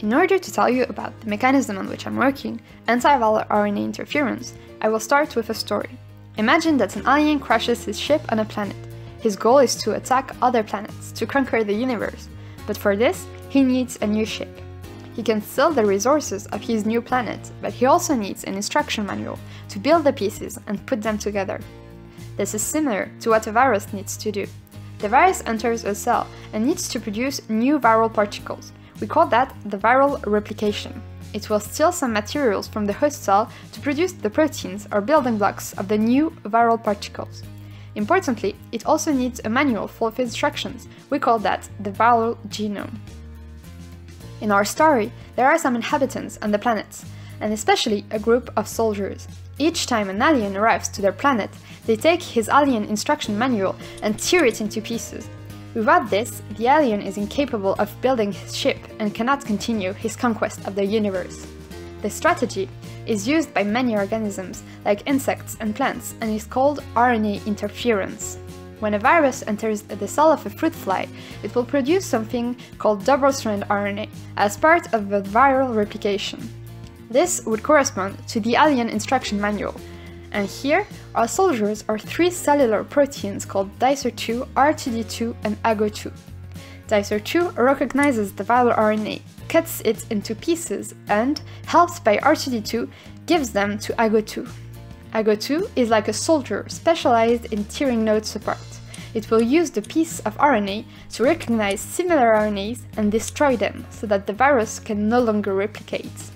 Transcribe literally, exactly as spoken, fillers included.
In order to tell you about the mechanism on which I'm working, antiviral R N A interference, I will start with a story. Imagine that an alien crashes his ship on a planet. His goal is to attack other planets, to conquer the universe, but for this, he needs a new ship. He can steal the resources of his new planet, but he also needs an instruction manual to build the pieces and put them together. This is similar to what a virus needs to do. The virus enters a cell and needs to produce new viral particles. We call that the viral replication. It will steal some materials from the host cell to produce the proteins or building blocks of the new viral particles. Importantly, it also needs a manual full of instructions. We call that the viral genome. In our story, there are some inhabitants on the planet, and especially a group of soldiers. Each time an alien arrives to their planet, they take his alien instruction manual and tear it into pieces. Without this, the alien is incapable of building his ship and cannot continue his conquest of the universe. This strategy is used by many organisms, like insects and plants, and is called R N A interference. When a virus enters the cell of a fruit fly, it will produce something called double-strand R N A as part of the viral replication. This would correspond to the alien instruction manual. And here, our soldiers are three cellular proteins called Dicer two, R two D two, and Ago two. Dicer two recognizes the viral R N A, cuts it into pieces, and, helped by R two D two, gives them to Ago two. Ago two is like a soldier specialized in tearing nodes apart. It will use the piece of R N A to recognize similar R N As and destroy them so that the virus can no longer replicate.